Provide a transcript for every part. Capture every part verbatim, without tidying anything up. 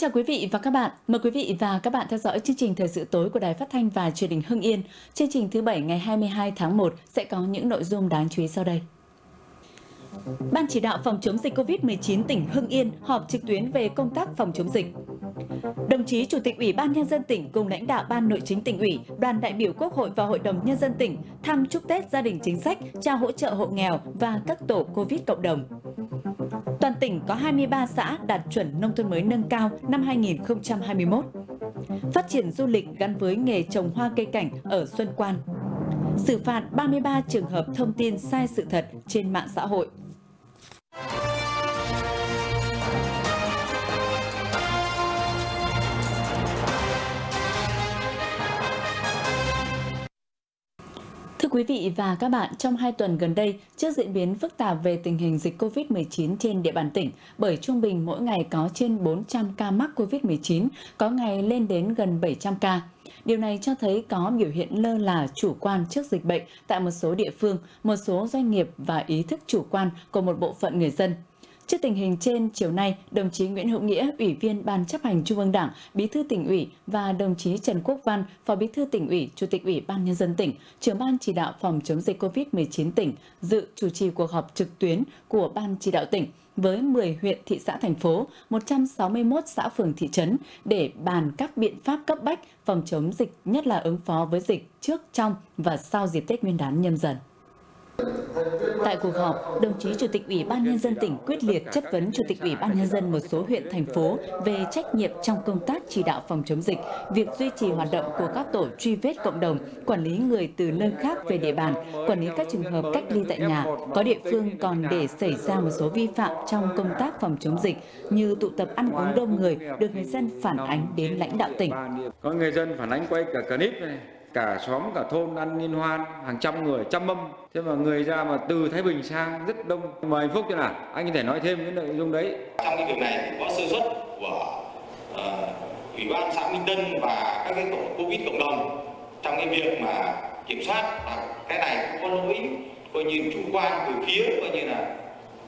chào quý vị và các bạn. Mời quý vị và các bạn theo dõi chương trình Thời sự tối của Đài Phát thanh và Truyền hình Hưng Yên. Chương trình thứ Bảy ngày hai mươi hai tháng một sẽ có những nội dung đáng chú ý sau đây. Ban chỉ đạo phòng chống dịch Covid mười chín tỉnh Hưng Yên họp trực tuyến về công tác phòng chống dịch. Đồng chí Chủ tịch Ủy ban Nhân dân tỉnh cùng lãnh đạo Ban Nội chính tỉnh ủy, đoàn đại biểu Quốc hội và Hội đồng Nhân dân tỉnh thăm chúc Tết gia đình chính sách, trao hỗ trợ hộ nghèo và các tổ Covid cộng đồng. Toàn tỉnh có hai mươi ba xã đạt chuẩn nông thôn mới nâng cao năm hai nghìn không trăm hai mươi mốt. Phát triển du lịch gắn với nghề trồng hoa cây cảnh ở Xuân Quan. Xử phạt ba mươi ba trường hợp thông tin sai sự thật trên mạng xã hội. Thưa quý vị và các bạn, trong hai tuần gần đây, trước diễn biến phức tạp về tình hình dịch Covid mười chín trên địa bàn tỉnh, bởi trung bình mỗi ngày có trên bốn trăm ca mắc Covid mười chín, có ngày lên đến gần bảy trăm ca. Điều này cho thấy có biểu hiện lơ là, chủ quan trước dịch bệnh tại một số địa phương, một số doanh nghiệp và ý thức chủ quan của một bộ phận người dân. Trước tình hình trên, chiều nay, đồng chí Nguyễn Hữu Nghĩa, Ủy viên Ban Chấp hành Trung ương Đảng, Bí thư tỉnh ủy và đồng chí Trần Quốc Văn, Phó Bí thư tỉnh ủy, Chủ tịch Ủy ban Nhân dân tỉnh, Trưởng Ban Chỉ đạo phòng chống dịch Covid mười chín tỉnh, dự chủ trì cuộc họp trực tuyến của Ban Chỉ đạo tỉnh với mười huyện, thị xã, thành phố, một trăm sáu mươi mốt xã, phường, thị trấn để bàn các biện pháp cấp bách phòng chống dịch, nhất là ứng phó với dịch trước, trong và sau dịp Tết Nguyên đán Nhâm Dần. Tại cuộc họp, đồng chí Chủ tịch Ủy ban Nhân dân tỉnh quyết liệt chất vấn Chủ tịch Ủy ban Nhân dân một số huyện, thành phố về trách nhiệm trong công tác chỉ đạo phòng chống dịch, việc duy trì hoạt động của các tổ truy vết cộng đồng, quản lý người từ nơi khác về địa bàn, quản lý các trường hợp cách ly tại nhà. Có địa phương còn để xảy ra một số vi phạm trong công tác phòng chống dịch như tụ tập ăn uống đông người được người dân phản ánh đến lãnh đạo tỉnh. Có người dân phản ánh quay cả clip này. Cả xóm cả thôn ăn liên hoan hàng trăm người, trăm mâm, thế mà người ra mà từ Thái Bình sang rất đông. Mời anh Phúc cho nào, anh có thể nói thêm cái nội dung đấy. Trong cái việc này có sơ suất của uh, Ủy ban xã Minh Tân và các cái tổ Covid cộng đồng trong cái việc mà kiểm soát, và cái này cũng có lỗi coi như chủ quan từ phía coi như là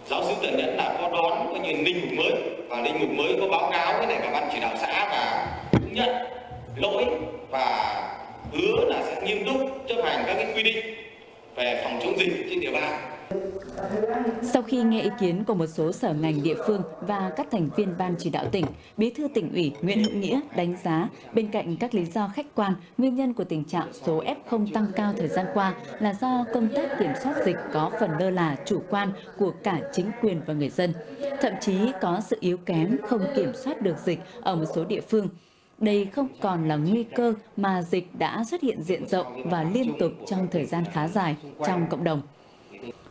giáo sư Tần Nhẫn là có đón coi như linh mục mới, và linh mục mới có báo cáo với lại cả ban chỉ đạo xã và cũng nhận lỗi và hứa là sẽ nghiêm túc chấp hành các cái quy định về phòng chống dịch trên địa bàn. Sau khi nghe ý kiến của một số sở ngành địa phương và các thành viên Ban Chỉ đạo tỉnh, Bí thư tỉnh ủy Nguyễn Hữu Nghĩa đánh giá bên cạnh các lý do khách quan, nguyên nhân của tình trạng số ép không tăng cao thời gian qua là do công tác kiểm soát dịch có phần lơ là, chủ quan của cả chính quyền và người dân. Thậm chí có sự yếu kém không kiểm soát được dịch ở một số địa phương. Đây không còn là nguy cơ mà dịch đã xuất hiện diện rộng và liên tục trong thời gian khá dài trong cộng đồng.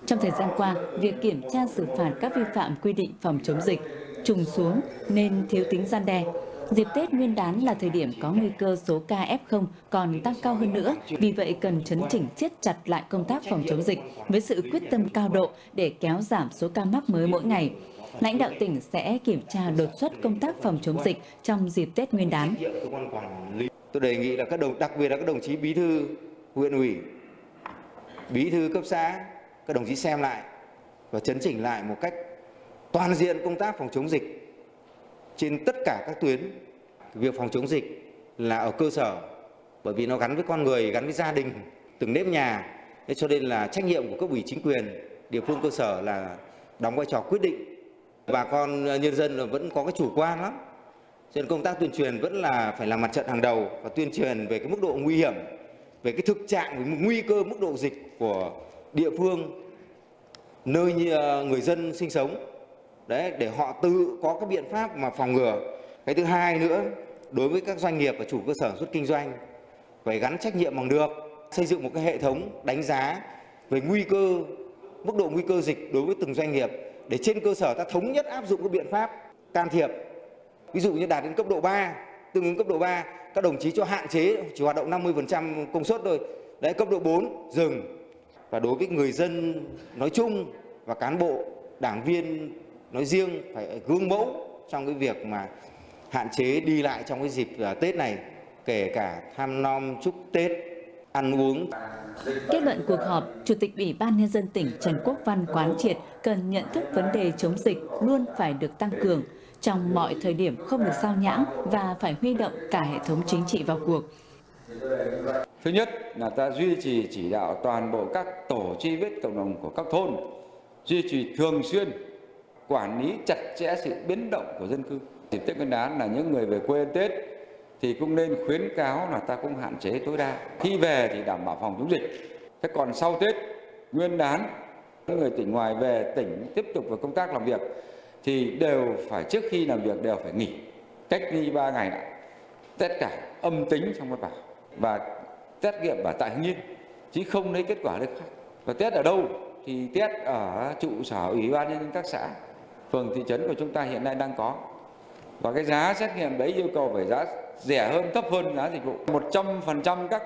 Trong thời gian qua, việc kiểm tra xử phạt các vi phạm quy định phòng chống dịch trùng xuống nên thiếu tính gian đe. Dịp Tết Nguyên đán là thời điểm có nguy cơ số ca ép không còn tăng cao hơn nữa, vì vậy cần chấn chỉnh siết chặt lại công tác phòng chống dịch với sự quyết tâm cao độ để kéo giảm số ca mắc mới mỗi ngày. Lãnh đạo tỉnh sẽ kiểm tra đột xuất công tác phòng chống dịch trong dịp Tết Nguyên đán. Tôi đề nghị là các đồng, đặc biệt là các đồng chí bí thư huyện ủy, bí thư cấp xã, các đồng chí xem lại và chấn chỉnh lại một cách toàn diện công tác phòng chống dịch trên tất cả các tuyến. Việc phòng chống dịch là ở cơ sở, bởi vì nó gắn với con người, gắn với gia đình, từng nếp nhà, cho nên là trách nhiệm của cấp ủy chính quyền địa phương cơ sở là đóng vai trò quyết định. Bà con nhân dân là vẫn có cái chủ quan lắm, cho nên công tác tuyên truyền vẫn là phải là mặt trận hàng đầu, và tuyên truyền về cái mức độ nguy hiểm, về cái thực trạng, về nguy cơ mức độ dịch của địa phương nơi người dân sinh sống đấy, để họ tự có cái biện pháp mà phòng ngừa. Cái thứ hai nữa, đối với các doanh nghiệp và chủ cơ sở xuất kinh doanh phải gắn trách nhiệm bằng được, xây dựng một cái hệ thống đánh giá về nguy cơ, mức độ nguy cơ dịch đối với từng doanh nghiệp, để trên cơ sở ta thống nhất áp dụng các biện pháp can thiệp. Ví dụ như đạt đến cấp độ ba, tương ứng cấp độ ba, các đồng chí cho hạn chế chỉ hoạt động năm mươi phần trăm công suất thôi. Đấy, cấp độ bốn dừng. Và đối với người dân nói chung và cán bộ, đảng viên nói riêng phải gương mẫu trong cái việc mà hạn chế đi lại trong cái dịp Tết này, kể cả thăm nom chúc Tết, ăn uống. Kết luận cuộc họp, Chủ tịch Ủy ban Nhân dân tỉnh Trần Quốc Văn quán triệt cần nhận thức vấn đề chống dịch luôn phải được tăng cường. trong mọi thời điểm không được sao nhãng và phải huy động cả hệ thống chính trị vào cuộc. Thứ nhất là ta duy trì chỉ đạo toàn bộ các tổ truy vết cộng đồng của các thôn, duy trì thường xuyên, quản lý chặt chẽ sự biến động của dân cư. Dịp Tết Nguyên đán là những người về quê Tết thì cũng nên khuyến cáo là ta cũng hạn chế tối đa. Khi về thì đảm bảo phòng chống dịch. Thế còn sau Tết Nguyên đán, những người tỉnh ngoài về tỉnh tiếp tục vào công tác làm việc thì đều phải, trước khi làm việc đều phải nghỉ, cách ly ba ngày lại, tất cả âm tính trong một bảo và test nghiệm ở tại Hưng Yên, chứ không lấy kết quả được khác. Và test ở đâu? Thì test ở trụ sở Ủy ban nhân dân các xã, phường, thị trấn của chúng ta hiện nay đang có. Và cái giá xét nghiệm đấy yêu cầu phải giá rẻ hơn, thấp hơn giá dịch vụ. một trăm phần trăm các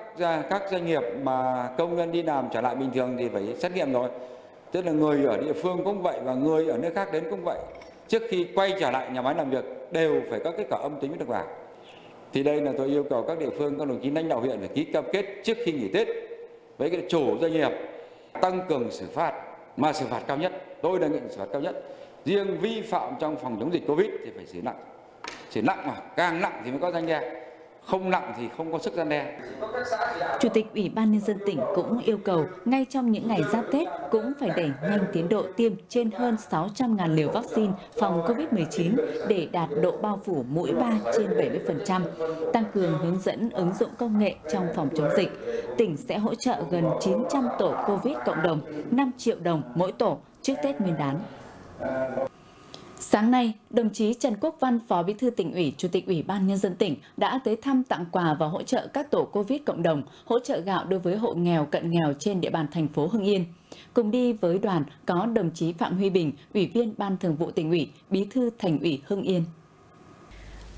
các doanh nghiệp mà công nhân đi làm trở lại bình thường thì phải xét nghiệm rồi. Tức là người ở địa phương cũng vậy và người ở nơi khác đến cũng vậy. Trước khi quay trở lại nhà máy làm việc đều phải có kết quả âm tính mới được vào. Thì đây là tôi yêu cầu các địa phương, các đồng chí lãnh đạo huyện phải ký cam kết trước khi nghỉ Tết với cái chủ doanh nghiệp, tăng cường xử phạt, mà xử phạt cao nhất. Tôi đề nghị xử phạt cao nhất. Riêng vi phạm trong phòng chống dịch Covid thì phải xử nặng. Chỉ nặng mà, càng nặng thì mới có răn đe, không nặng thì không có sức răn đe. Chủ tịch Ủy ban Nhân dân tỉnh cũng yêu cầu ngay trong những ngày giáp Tết cũng phải đẩy nhanh tiến độ tiêm trên hơn sáu trăm nghìn liều vaccine phòng Covid mười chín để đạt độ bao phủ mũi ba trên bảy mươi phần trăm, tăng cường hướng dẫn ứng dụng công nghệ trong phòng chống dịch. Tỉnh sẽ hỗ trợ gần chín trăm tổ Covid cộng đồng, năm triệu đồng mỗi tổ trước Tết Nguyên đán. Sáng nay, đồng chí Trần Quốc Văn, Phó Bí thư Tỉnh ủy, Chủ tịch Ủy ban Nhân dân tỉnh đã tới thăm, tặng quà và hỗ trợ các tổ Covid cộng đồng, hỗ trợ gạo đối với hộ nghèo, cận nghèo trên địa bàn thành phố Hưng Yên. Cùng đi với đoàn có đồng chí Phạm Huy Bình, Ủy viên Ban Thường vụ Tỉnh ủy, Bí thư Thành ủy Hưng Yên.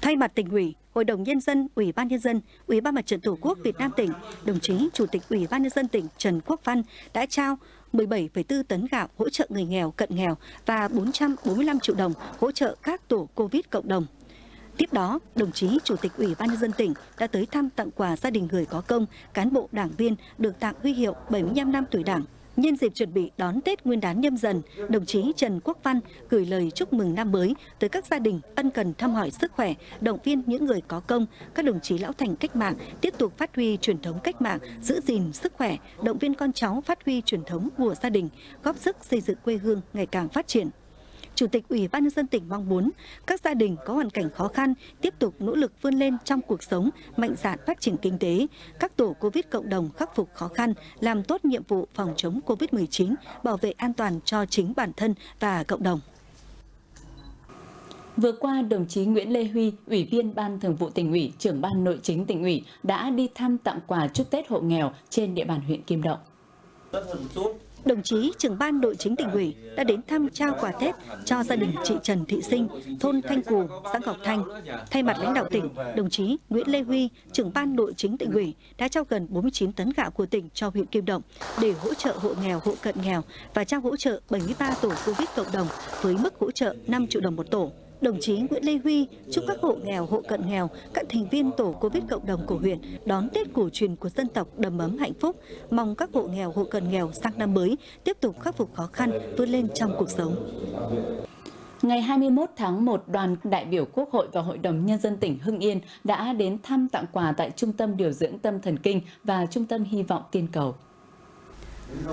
Thay mặt Tỉnh ủy, Hội đồng Nhân dân, Ủy ban Nhân dân, Ủy ban Mặt trận Tổ quốc Việt Nam tỉnh, đồng chí Chủ tịch Ủy ban Nhân dân tỉnh Trần Quốc Văn đã trao mười bảy phẩy bốn tấn gạo hỗ trợ người nghèo, cận nghèo và bốn trăm bốn mươi lăm triệu đồng hỗ trợ các tổ Covid cộng đồng. Tiếp đó, đồng chí Chủ tịch Ủy ban Nhân dân tỉnh đã tới thăm, tặng quà gia đình người có công, cán bộ đảng viên được tặng huy hiệu bảy mươi lăm năm tuổi Đảng. Nhân dịp chuẩn bị đón Tết Nguyên đán Nhâm Dần, đồng chí Trần Quốc Văn gửi lời chúc mừng năm mới tới các gia đình, ân cần thăm hỏi sức khỏe, động viên những người có công, các đồng chí lão thành cách mạng tiếp tục phát huy truyền thống cách mạng, giữ gìn sức khỏe, động viên con cháu phát huy truyền thống của gia đình, góp sức xây dựng quê hương ngày càng phát triển. Chủ tịch Ủy ban Nhân dân tỉnh mong muốn các gia đình có hoàn cảnh khó khăn tiếp tục nỗ lực vươn lên trong cuộc sống, mạnh dạn phát triển kinh tế, các tổ Covid cộng đồng khắc phục khó khăn, làm tốt nhiệm vụ phòng chống Covid mười chín, bảo vệ an toàn cho chính bản thân và cộng đồng. Vừa qua, đồng chí Nguyễn Lê Huy, Ủy viên Ban Thường vụ Tỉnh ủy, Trưởng Ban Nội chính Tỉnh ủy đã đi thăm, tặng quà chúc Tết hộ nghèo trên địa bàn huyện Kim Động. Đồng chí Trưởng Ban Nội chính Tỉnh ủy đã đến thăm, trao quà Tết cho gia đình chị Trần Thị Sinh, thôn Thanh Cù, xã Ngọc Thanh. Thay mặt lãnh đạo tỉnh, đồng chí Nguyễn Lê Huy, Trưởng Ban Nội chính Tỉnh ủy đã trao gần bốn mươi chín tấn gạo của tỉnh cho huyện Kim Động để hỗ trợ hộ nghèo, hộ cận nghèo và trao hỗ trợ bảy mươi ba tổ Covid cộng đồng với mức hỗ trợ năm triệu đồng một tổ. Đồng chí Nguyễn Lê Huy chúc các hộ nghèo, hộ cận nghèo, các thành viên tổ Covid cộng đồng của huyện đón Tết cổ truyền của dân tộc đầm ấm hạnh phúc. Mong các hộ nghèo, hộ cận nghèo sang năm mới tiếp tục khắc phục khó khăn, vươn lên trong cuộc sống. Ngày hai mươi mốt tháng một, đoàn đại biểu Quốc hội và Hội đồng Nhân dân tỉnh Hưng Yên đã đến thăm, tặng quà tại Trung tâm Điều dưỡng Tâm Thần Kinh và Trung tâm Hy vọng Tiên Cầu.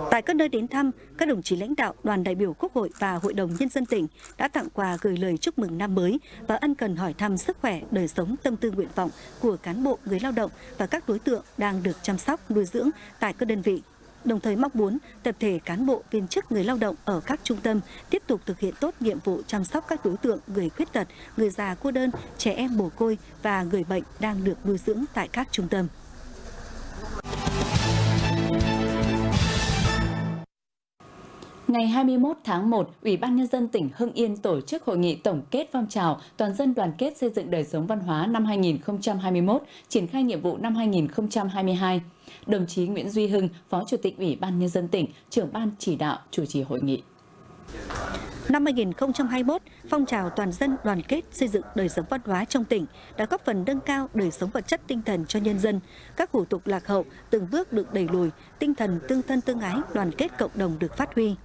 Tại các nơi đến thăm, các đồng chí lãnh đạo đoàn đại biểu Quốc hội và Hội đồng Nhân dân tỉnh đã tặng quà, gửi lời chúc mừng năm mới và ân cần hỏi thăm sức khỏe, đời sống, tâm tư, nguyện vọng của cán bộ, người lao động và các đối tượng đang được chăm sóc, nuôi dưỡng tại các đơn vị. Đồng thời mong muốn tập thể cán bộ, viên chức, người lao động ở các trung tâm tiếp tục thực hiện tốt nhiệm vụ chăm sóc các đối tượng người khuyết tật, người già cô đơn, trẻ em mồ côi và người bệnh đang được nuôi dưỡng tại các trung tâm. Ngày hai mươi mốt tháng một, Ủy ban Nhân dân tỉnh Hưng Yên tổ chức hội nghị tổng kết phong trào toàn dân đoàn kết xây dựng đời sống văn hóa năm hai nghìn không trăm hai mươi mốt, triển khai nhiệm vụ năm hai nghìn không trăm hai mươi hai. Đồng chí Nguyễn Duy Hưng, Phó Chủ tịch Ủy ban Nhân dân tỉnh, Trưởng ban chỉ đạo chủ trì hội nghị. Năm hai nghìn không trăm hai mươi mốt, phong trào toàn dân đoàn kết xây dựng đời sống văn hóa trong tỉnh đã góp phần nâng cao đời sống vật chất tinh thần cho nhân dân. Các hủ tục lạc hậu từng bước được đẩy lùi, tinh thần tương thân tương ái, đoàn kết cộng đồng được phát huy.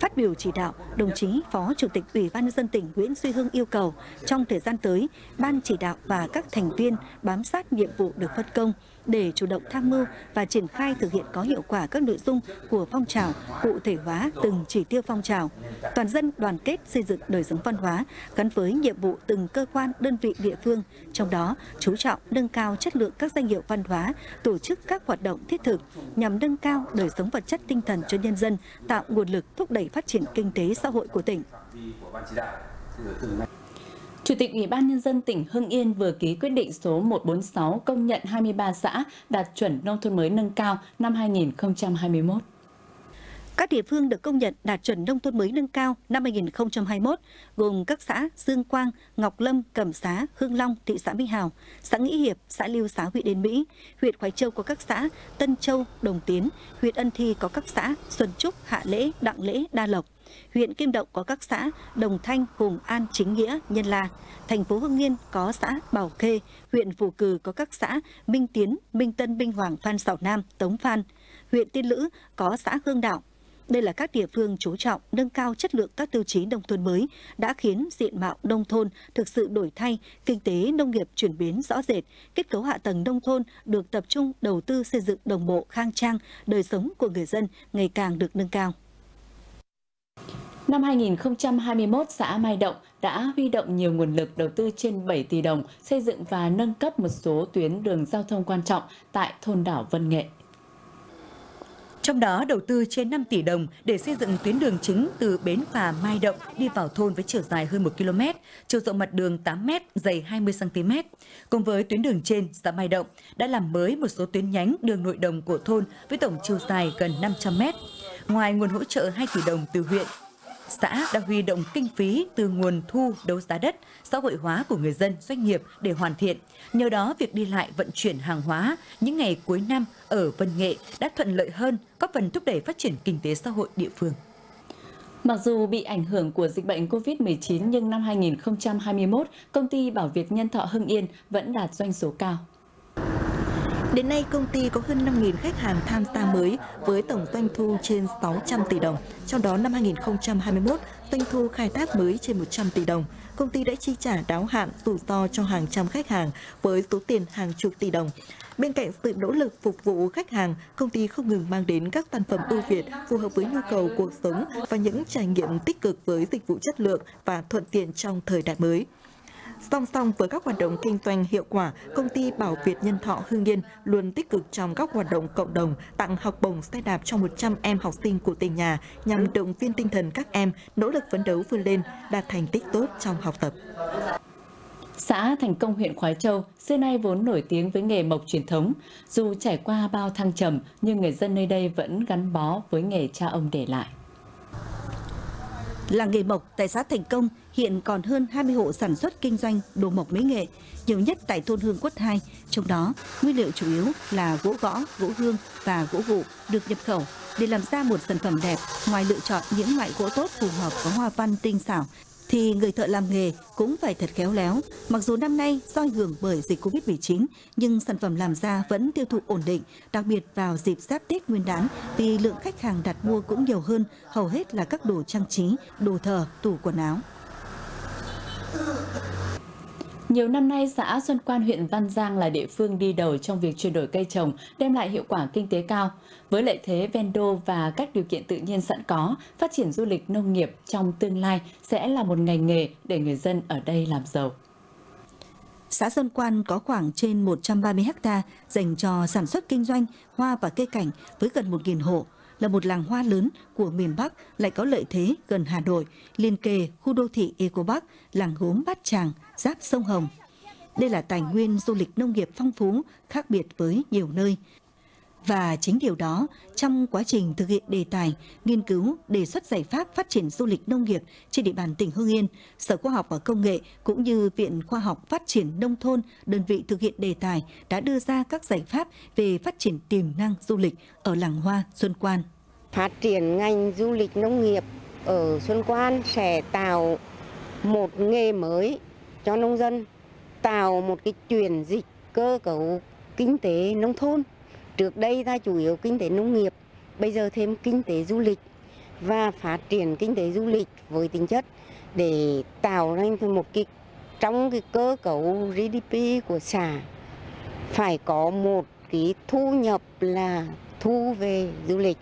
Phát biểu chỉ đạo, đồng chí Phó Chủ tịch Ủy ban nhân dân tỉnh Nguyễn Duy Hưng yêu cầu trong thời gian tới, Ban chỉ đạo và các thành viên bám sát nhiệm vụ được phân công để chủ động tham mưu và triển khai thực hiện có hiệu quả các nội dung của phong trào, cụ thể hóa từng chỉ tiêu phong trào. Toàn dân đoàn kết xây dựng đời sống văn hóa gắn với nhiệm vụ từng cơ quan, đơn vị địa phương, trong đó chú trọng nâng cao chất lượng các danh hiệu văn hóa, tổ chức các hoạt động thiết thực nhằm nâng cao đời sống vật chất tinh thần cho nhân dân, tạo nguồn lực thúc đẩy phát triển kinh tế xã hội của tỉnh. Chủ tịch Ủy ban Nhân dân tỉnh Hưng Yên vừa ký quyết định số một bốn sáu công nhận hai mươi ba xã đạt chuẩn nông thôn mới nâng cao năm hai nghìn không trăm hai mươi mốt. Các địa phương được công nhận đạt chuẩn nông thôn mới nâng cao năm hai nghìn không trăm hai mươi mốt gồm các xã Dương Quang, Ngọc Lâm, Cẩm Xá, Hưng Long, thị xã Mỹ Hào, xã Nghĩa Hiệp, xã Lưu Xá, huyện Đền Mỹ, huyện Khoái Châu có các xã Tân Châu, Đồng Tiến, huyện Ân Thi có các xã Xuân Trúc, Hạ Lễ, Đặng Lễ, Đa Lộc. Huyện Kim Động có các xã Đồng Thanh, Hùng An, Chính Nghĩa, Nhân La. Thành phố Hưng Yên có xã Bảo Khê. Huyện Phù Cử có các xã Minh Tiến, Minh Tân, Minh Hoàng, Phan Xảo Nam, Tống Phan. Huyện Tiên Lữ có xã Hương Đạo. Đây là các địa phương chú trọng nâng cao chất lượng các tiêu chí nông thôn mới đã khiến diện mạo nông thôn thực sự đổi thay, kinh tế nông nghiệp chuyển biến rõ rệt, kết cấu hạ tầng nông thôn được tập trung đầu tư xây dựng đồng bộ khang trang, đời sống của người dân ngày càng được nâng cao. Năm hai nghìn không trăm hai mươi mốt, xã Mai Động đã huy động nhiều nguồn lực đầu tư trên bảy tỷ đồng xây dựng và nâng cấp một số tuyến đường giao thông quan trọng tại thôn đảo Vân Nghệ. Trong đó đầu tư trên năm tỷ đồng để xây dựng tuyến đường chính từ bến phà Mai Động đi vào thôn với chiều dài hơn một ki lô mét, chiều rộng mặt đường tám mét, dày hai mươi xăng ti mét. Cùng với tuyến đường trên, xã Mai Động đã làm mới một số tuyến nhánh đường nội đồng của thôn với tổng chiều dài gần năm trăm mét. Ngoài nguồn hỗ trợ hai tỷ đồng từ huyện, xã đã huy động kinh phí từ nguồn thu đấu giá đất, xã hội hóa của người dân, doanh nghiệp để hoàn thiện. Nhờ đó, việc đi lại vận chuyển hàng hóa những ngày cuối năm ở Vân Nghệ đã thuận lợi hơn, góp phần thúc đẩy phát triển kinh tế xã hội địa phương. Mặc dù bị ảnh hưởng của dịch bệnh Covid mười chín nhưng năm hai nghìn không trăm hai mươi mốt, công ty Bảo Việt Nhân Thọ Hưng Yên vẫn đạt doanh số cao. Đến nay, công ty có hơn năm nghìn khách hàng tham gia mới với tổng doanh thu trên sáu trăm tỷ đồng. Trong đó, năm hai nghìn không trăm hai mươi mốt, doanh thu khai thác mới trên một trăm tỷ đồng. Công ty đã chi trả đáo hạn rủi ro cho hàng trăm khách hàng với số tiền hàng chục tỷ đồng. Bên cạnh sự nỗ lực phục vụ khách hàng, công ty không ngừng mang đến các sản phẩm ưu việt phù hợp với nhu cầu cuộc sống và những trải nghiệm tích cực với dịch vụ chất lượng và thuận tiện trong thời đại mới. Song song với các hoạt động kinh doanh hiệu quả, công ty Bảo Việt Nhân Thọ Hưng Yên luôn tích cực trong các hoạt động cộng đồng, tặng học bổng xe đạp cho một trăm em học sinh của tỉnh nhà nhằm động viên tinh thần các em nỗ lực phấn đấu vươn lên, đạt thành tích tốt trong học tập. Xã Thành Công, huyện Khoái Châu, xưa nay vốn nổi tiếng với nghề mộc truyền thống. Dù trải qua bao thăng trầm, nhưng người dân nơi đây vẫn gắn bó với nghề cha ông để lại. Là nghề mộc tại xã Thành Công, hiện còn hơn hai mươi hộ sản xuất kinh doanh đồ mộc mỹ nghệ, nhiều nhất tại thôn Hương Quất hai, trong đó nguyên liệu chủ yếu là gỗ gõ, gỗ hương và gỗ vụ được nhập khẩu. Để làm ra một sản phẩm đẹp, ngoài lựa chọn những loại gỗ tốt phù hợp có hoa văn tinh xảo, thì người thợ làm nghề cũng phải thật khéo léo. Mặc dù năm nay do ảnh hưởng bởi dịch Covid mười chín, nhưng sản phẩm làm ra vẫn tiêu thụ ổn định, đặc biệt vào dịp Giáp Tết Nguyên đán vì lượng khách hàng đặt mua cũng nhiều hơn, hầu hết là các đồ trang trí, đồ thờ, tủ quần áo. Nhiều năm nay, xã Xuân Quan, huyện Văn Giang là địa phương đi đầu trong việc chuyển đổi cây trồng, đem lại hiệu quả kinh tế cao. Với lợi thế ven đô và các điều kiện tự nhiên sẵn có, phát triển du lịch nông nghiệp trong tương lai sẽ là một ngành nghề để người dân ở đây làm giàu. Xã Xuân Quan có khoảng trên một trăm ba mươi ha dành cho sản xuất kinh doanh hoa và cây cảnh với gần một nghìn hộ. Là một làng hoa lớn của miền Bắc, lại có lợi thế gần Hà Nội, liền kề khu đô thị Eco Bắc, làng gốm Bát Tràng, giáp sông Hồng. Đây là tài nguyên du lịch nông nghiệp phong phú, khác biệt với nhiều nơi. Và chính điều đó, trong quá trình thực hiện đề tài, nghiên cứu, đề xuất giải pháp phát triển du lịch nông nghiệp trên địa bàn tỉnh Hưng Yên, Sở Khoa học và Công nghệ cũng như Viện Khoa học Phát triển Nông thôn, đơn vị thực hiện đề tài đã đưa ra các giải pháp về phát triển tiềm năng du lịch ở làng hoa Xuân Quan. Phát triển ngành du lịch nông nghiệp ở Xuân Quan sẽ tạo một nghề mới cho nông dân, tạo một cái chuyển dịch cơ cấu kinh tế nông thôn. Trước đây ta chủ yếu kinh tế nông nghiệp, bây giờ thêm kinh tế du lịch. và phát triển kinh tế du lịch với tính chất để tạo ra một cái trong cái cơ cấu giê đê pê của xã phải có một cái thu nhập là thu về du lịch.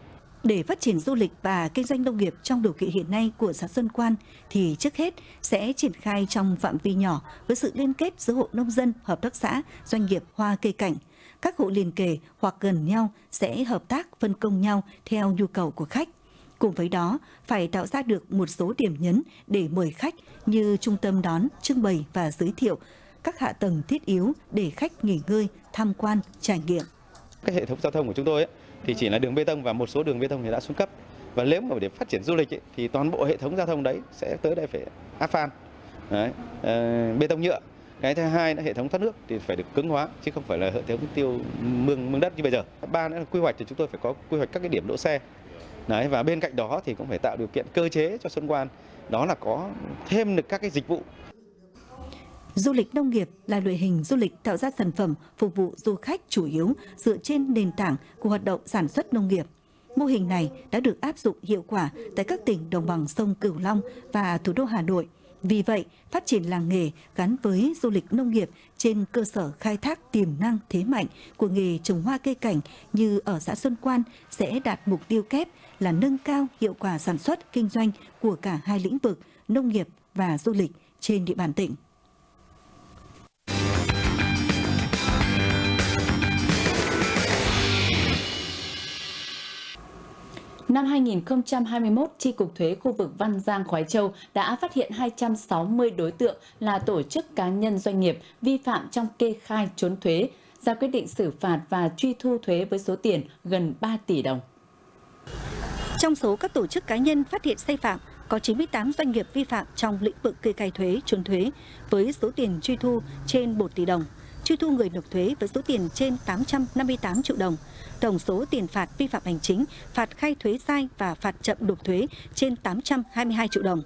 Để phát triển du lịch và kinh doanh nông nghiệp trong điều kiện hiện nay của xã Xuân Quan thì trước hết sẽ triển khai trong phạm vi nhỏ với sự liên kết giữa hộ nông dân, hợp tác xã, doanh nghiệp hoa cây cảnh. Các hộ liền kề hoặc gần nhau sẽ hợp tác phân công nhau theo nhu cầu của khách. Cùng với đó, phải tạo ra được một số điểm nhấn để mời khách như trung tâm đón, trưng bày và giới thiệu các hạ tầng thiết yếu để khách nghỉ ngơi, tham quan, trải nghiệm. Cái hệ thống giao thông của chúng tôi ấy, thì chỉ là đường bê tông và một số đường bê tông thì đã xuống cấp. Và nếu mà để phát triển du lịch ấy, thì toàn bộ hệ thống giao thông đấy sẽ tới đây phải áp phanh, đấy, bê tông nhựa. Cái thứ hai là hệ thống thoát nước thì phải được cứng hóa chứ không phải là hệ thống tiêu mương mương đất như bây giờ. Ba nữa là quy hoạch thì chúng tôi phải có quy hoạch các cái điểm đỗ xe. Đấy, và bên cạnh đó thì cũng phải tạo điều kiện cơ chế cho Xuân Quan, đó là có thêm được các cái dịch vụ. Du lịch nông nghiệp là loại hình du lịch tạo ra sản phẩm phục vụ du khách chủ yếu dựa trên nền tảng của hoạt động sản xuất nông nghiệp. Mô hình này đã được áp dụng hiệu quả tại các tỉnh đồng bằng sông Cửu Long và thủ đô Hà Nội. Vì vậy, phát triển làng nghề gắn với du lịch nông nghiệp trên cơ sở khai thác tiềm năng thế mạnh của nghề trồng hoa cây cảnh như ở xã Xuân Quan sẽ đạt mục tiêu kép là nâng cao hiệu quả sản xuất, kinh doanh của cả hai lĩnh vực nông nghiệp và du lịch trên địa bàn tỉnh. Năm hai nghìn không trăm hai mươi mốt, Chi cục thuế khu vực Văn Giang, Khoái Châu đã phát hiện hai trăm sáu mươi đối tượng là tổ chức cá nhân doanh nghiệp vi phạm trong kê khai trốn thuế, ra quyết định xử phạt và truy thu thuế với số tiền gần ba tỷ đồng. Trong số các tổ chức cá nhân phát hiện sai phạm, có chín mươi tám doanh nghiệp vi phạm trong lĩnh vực kê khai thuế, trốn thuế với số tiền truy thu trên một tỷ đồng, truy thu người nộp thuế với số tiền trên tám trăm năm mươi tám triệu đồng. Tổng số tiền phạt vi phạm hành chính, phạt khai thuế sai và phạt chậm nộp thuế trên tám trăm hai mươi hai triệu đồng.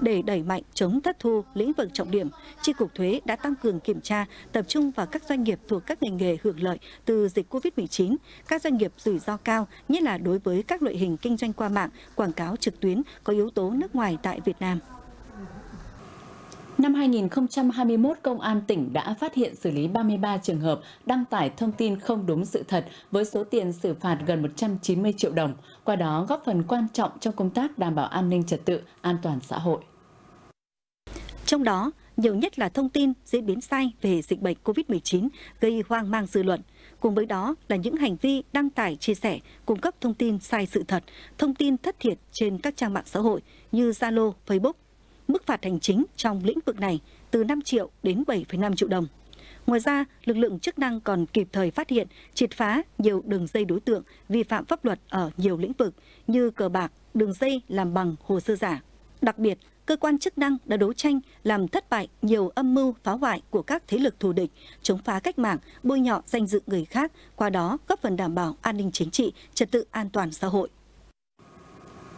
Để đẩy mạnh chống thất thu lĩnh vực trọng điểm, Chi cục thuế đã tăng cường kiểm tra, tập trung vào các doanh nghiệp thuộc các ngành nghề hưởng lợi từ dịch Covid mười chín, các doanh nghiệp rủi ro cao, nhất là đối với các loại hình kinh doanh qua mạng, quảng cáo trực tuyến có yếu tố nước ngoài tại Việt Nam. Năm hai nghìn không trăm hai mươi mốt, Công an tỉnh đã phát hiện xử lý ba mươi ba trường hợp đăng tải thông tin không đúng sự thật với số tiền xử phạt gần một trăm chín mươi triệu đồng, qua đó góp phần quan trọng trong công tác đảm bảo an ninh trật tự, an toàn xã hội. Trong đó, nhiều nhất là thông tin diễn biến sai về dịch bệnh Covid mười chín gây hoang mang dư luận. Cùng với đó là những hành vi đăng tải, chia sẻ, cung cấp thông tin sai sự thật, thông tin thất thiệt trên các trang mạng xã hội như Zalo, Facebook. Mức phạt hành chính trong lĩnh vực này từ năm triệu đến bảy phẩy năm triệu đồng. Ngoài ra, lực lượng chức năng còn kịp thời phát hiện, triệt phá nhiều đường dây đối tượng vi phạm pháp luật ở nhiều lĩnh vực như cờ bạc, đường dây làm bằng hồ sơ giả. Đặc biệt, cơ quan chức năng đã đấu tranh làm thất bại nhiều âm mưu phá hoại của các thế lực thù địch, chống phá cách mạng, bôi nhọ danh dự người khác, qua đó góp phần đảm bảo an ninh chính trị, trật tự an toàn xã hội.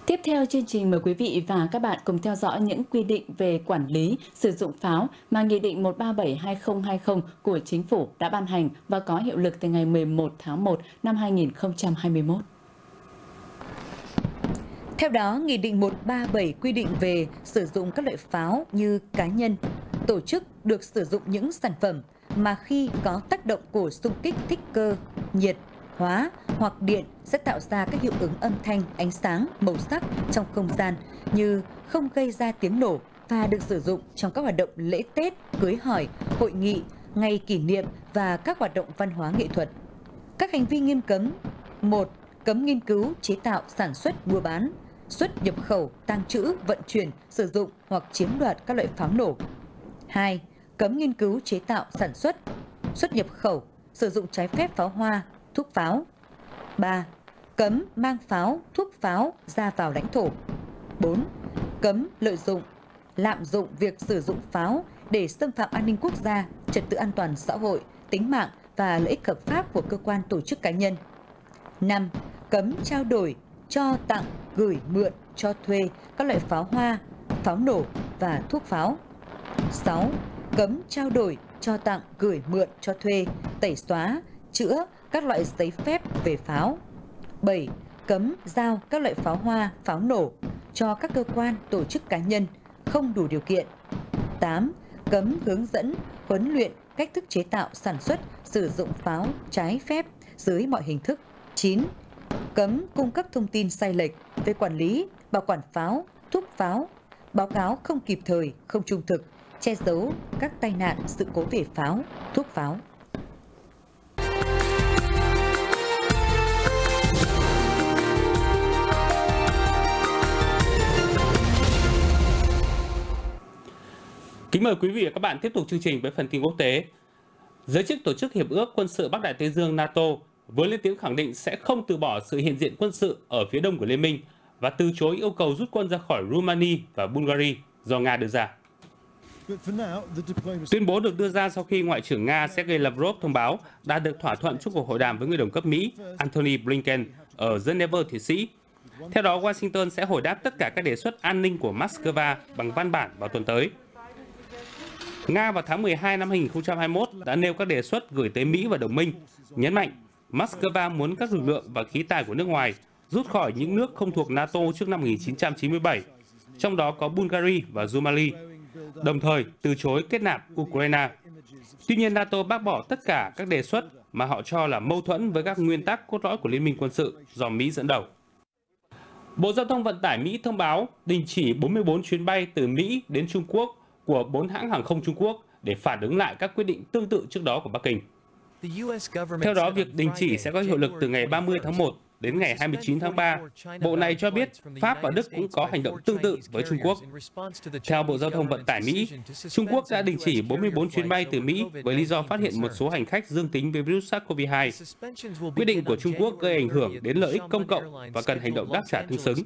Tiếp theo chương trình, mời quý vị và các bạn cùng theo dõi những quy định về quản lý sử dụng pháo mà Nghị định một trăm ba mươi bảy hai nghìn không trăm hai mươi của Chính phủ đã ban hành và có hiệu lực từ ngày mười một tháng một năm hai nghìn không trăm hai mươi mốt. Theo đó, Nghị định một trăm ba mươi bảy quy định về sử dụng các loại pháo như cá nhân, tổ chức được sử dụng những sản phẩm mà khi có tác động của xung kích thích cơ, nhiệt, hóa hoặc điện sẽ tạo ra các hiệu ứng âm thanh, ánh sáng, màu sắc trong không gian như không gây ra tiếng nổ và được sử dụng trong các hoạt động lễ Tết, cưới hỏi, hội nghị, ngày kỷ niệm và các hoạt động văn hóa nghệ thuật. Các hành vi nghiêm cấm: một. Cấm nghiên cứu, chế tạo, sản xuất, mua bán, xuất nhập khẩu, tàng trữ, vận chuyển, sử dụng hoặc chiếm đoạt các loại pháo nổ. hai. Cấm nghiên cứu, chế tạo, sản xuất, xuất nhập khẩu, sử dụng trái phép pháo hoa, thuốc pháo. ba. Cấm mang pháo, thuốc pháo ra vào lãnh thổ. bốn. Cấm lợi dụng, lạm dụng việc sử dụng pháo để xâm phạm an ninh quốc gia, trật tự an toàn xã hội, tính mạng và lợi ích hợp pháp của cơ quan, tổ chức, cá nhân. năm. Cấm trao đổi, cho tặng, gửi mượn, cho thuê các loại pháo hoa, pháo nổ và thuốc pháo. sáu. Cấm trao đổi, cho tặng, gửi mượn, cho thuê, tẩy xóa, chữa các loại giấy phép về pháo. bảy. cấm giao các loại pháo hoa, pháo nổ cho các cơ quan, tổ chức cá nhân không đủ điều kiện. tám. Cấm hướng dẫn, huấn luyện, cách thức chế tạo, sản xuất, sử dụng pháo trái phép dưới mọi hình thức. chín. Cấm cung cấp thông tin sai lệch về quản lý, bảo quản pháo, thuốc pháo, báo cáo không kịp thời, không trung thực, che giấu các tai nạn, sự cố về pháo, thuốc pháo. Kính mời quý vị và các bạn tiếp tục chương trình với phần tin quốc tế. Giới chức tổ chức Hiệp ước Quân sự Bắc Đại Tây Dương NATO vừa lên tiếng khẳng định sẽ không từ bỏ sự hiện diện quân sự ở phía đông của Liên minh và từ chối yêu cầu rút quân ra khỏi Romania và Bulgaria do Nga đưa ra. Tuyên bố được đưa ra sau khi Ngoại trưởng Nga Sergei Lavrov thông báo đã được thỏa thuận trước cuộc hội đàm với người đồng cấp Mỹ Antony Blinken ở Geneva, Thụy Sĩ. Theo đó, Washington sẽ hồi đáp tất cả các đề xuất an ninh của Moscow bằng văn bản vào tuần tới. Nga vào tháng mười hai năm hai nghìn không trăm hai mươi mốt đã nêu các đề xuất gửi tới Mỹ và đồng minh, nhấn mạnh Moscow muốn các lực lượng và khí tài của nước ngoài rút khỏi những nước không thuộc NATO trước năm một nghìn chín trăm chín mươi bảy, trong đó có Bulgaria và Romania, đồng thời từ chối kết nạp Ukraine. Tuy nhiên, NATO bác bỏ tất cả các đề xuất mà họ cho là mâu thuẫn với các nguyên tắc cốt lõi của Liên minh quân sự do Mỹ dẫn đầu. Bộ Giao thông Vận tải Mỹ thông báo đình chỉ bốn mươi bốn chuyến bay từ Mỹ đến Trung Quốc của bốn hãng hàng không Trung Quốc để phản ứng lại các quyết định tương tự trước đó của Bắc Kinh. Theo đó, việc đình chỉ sẽ có hiệu lực từ ngày ba mươi tháng một đến ngày hai mươi chín tháng ba. Bộ này cho biết Pháp và Đức cũng có hành động tương tự với Trung Quốc. Theo Bộ Giao thông Vận tải Mỹ, Trung Quốc đã đình chỉ bốn mươi bốn chuyến bay từ Mỹ với lý do phát hiện một số hành khách dương tính với virus SARS-xê o vê hai. Quyết định của Trung Quốc gây ảnh hưởng đến lợi ích công cộng và cần hành động đáp trả tương xứng.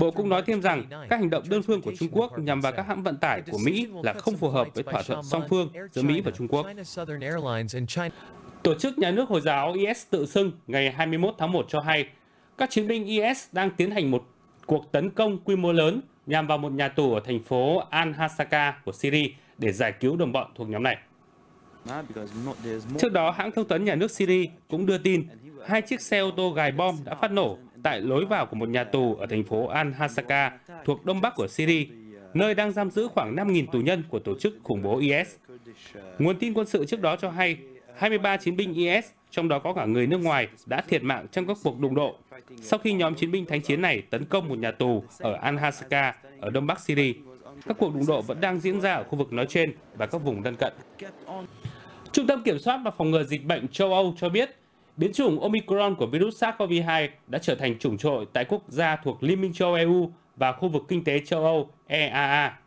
Bộ cũng nói thêm rằng các hành động đơn phương của Trung Quốc nhằm vào các hãng vận tải của Mỹ là không phù hợp với thỏa thuận song phương giữa Mỹ và Trung Quốc. Tổ chức Nhà nước Hồi giáo i ét tự xưng ngày hai mươi mốt tháng một cho hay các chiến binh i ét đang tiến hành một cuộc tấn công quy mô lớn nhằm vào một nhà tù ở thành phố Al-Hasaka của Syria để giải cứu đồng bọn thuộc nhóm này. Trước đó, hãng thông tấn nhà nước Syria cũng đưa tin hai chiếc xe ô tô gài bom đã phát nổ tại lối vào của một nhà tù ở thành phố Al-Hasaka thuộc đông bắc của Syria, nơi đang giam giữ khoảng năm nghìn tù nhân của tổ chức khủng bố i ét. Nguồn tin quân sự trước đó cho hay hai mươi ba chiến binh i ét, trong đó có cả người nước ngoài, đã thiệt mạng trong các cuộc đụng độ sau khi nhóm chiến binh thánh chiến này tấn công một nhà tù ở Al-Hasaka ở đông bắc Syria. Các cuộc đụng độ vẫn đang diễn ra ở khu vực nói trên và các vùng lân cận. Trung tâm Kiểm soát và Phòng ngừa Dịch bệnh châu Âu cho biết biến chủng Omicron của virus SARS-xê o vê hai đã trở thành chủng trội tại quốc gia thuộc Liên minh châu Âu e u và khu vực kinh tế châu Âu e a a.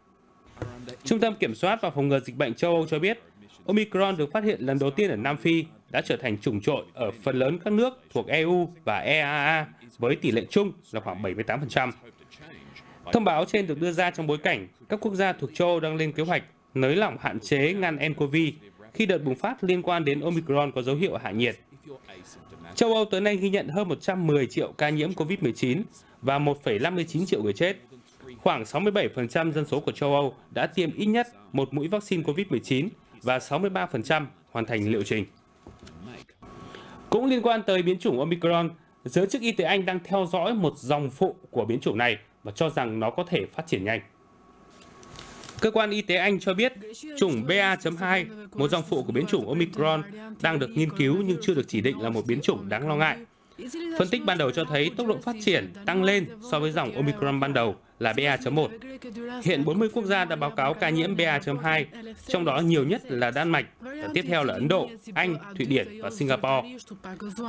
Trung tâm Kiểm soát và Phòng ngừa Dịch bệnh châu Âu cho biết Omicron được phát hiện lần đầu tiên ở Nam Phi đã trở thành chủng trội ở phần lớn các nước thuộc e u và e a a với tỷ lệ chung là khoảng bảy mươi tám phần trăm. Thông báo trên được đưa ra trong bối cảnh các quốc gia thuộc châu Âu đang lên kế hoạch nới lỏng hạn chế ngăn ncov khi đợt bùng phát liên quan đến Omicron có dấu hiệu hạ nhiệt. Châu Âu tới nay ghi nhận hơn một trăm mười triệu ca nhiễm Covid mười chín và một phẩy năm mươi chín triệu người chết. Khoảng sáu mươi bảy phần trăm dân số của châu Âu đã tiêm ít nhất một mũi vaccine Covid mười chín và sáu mươi ba phần trăm hoàn thành liệu trình. Cũng liên quan tới biến chủng Omicron, giới chức y tế Anh đang theo dõi một dòng phụ của biến chủng này và cho rằng nó có thể phát triển nhanh. Cơ quan y tế Anh cho biết chủng B A chấm hai, một dòng phụ của biến chủng Omicron, đang được nghiên cứu nhưng chưa được chỉ định là một biến chủng đáng lo ngại. Phân tích ban đầu cho thấy tốc độ phát triển tăng lên so với dòng Omicron ban đầu là B A chấm một. Hiện bốn mươi quốc gia đã báo cáo ca nhiễm B A chấm hai, trong đó nhiều nhất là Đan Mạch, và tiếp theo là Ấn Độ, Anh, Thụy Điển và Singapore.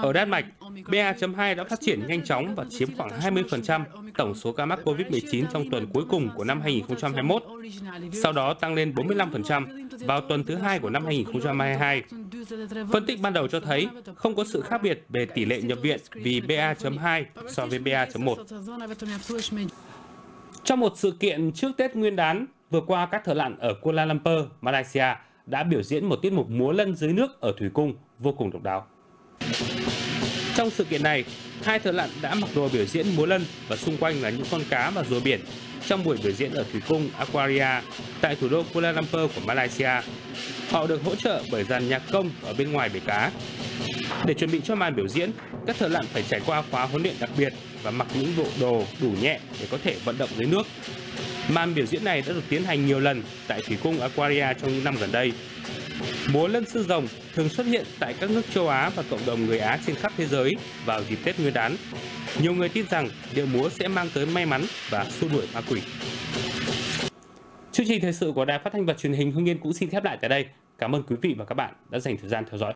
Ở Đan Mạch, B A chấm hai đã phát triển nhanh chóng và chiếm khoảng hai mươi phần trăm tổng số ca mắc Covid mười chín trong tuần cuối cùng của năm hai nghìn không trăm hai mươi mốt, sau đó tăng lên bốn mươi lăm phần trăm vào tuần thứ hai của năm hai nghìn không trăm hai mươi hai. Phân tích ban đầu cho thấy không có sự khác biệt về tỷ lệ nhập viện vì B A chấm hai so với B A chấm một. Trong một sự kiện trước Tết Nguyên đán, vừa qua các thợ lặn ở Kuala Lumpur, Malaysia đã biểu diễn một tiết mục múa lân dưới nước ở thủy cung vô cùng độc đáo. Trong sự kiện này, hai thợ lặn đã mặc đồ biểu diễn múa lân và xung quanh là những con cá và rùa biển trong buổi biểu diễn ở thủy cung Aquaria tại thủ đô Kuala Lumpur của Malaysia. Họ được hỗ trợ bởi dàn nhạc công ở bên ngoài bể cá. Để chuẩn bị cho màn biểu diễn, các thợ lặn phải trải qua khóa huấn luyện đặc biệt và mặc những bộ đồ đủ nhẹ để có thể vận động dưới nước. Màn biểu diễn này đã được tiến hành nhiều lần tại thủy cung Aquaria trong những năm gần đây. Múa lân sư rồng thường xuất hiện tại các nước châu Á và cộng đồng người Á trên khắp thế giới vào dịp Tết Nguyên đán. Nhiều người tin rằng điệu múa sẽ mang tới may mắn và xua đuổi ma quỷ. Chương trình thời sự của Đài Phát thanh và Truyền hình Hưng Yên cũng xin khép lại tại đây. Cảm ơn quý vị và các bạn đã dành thời gian theo dõi.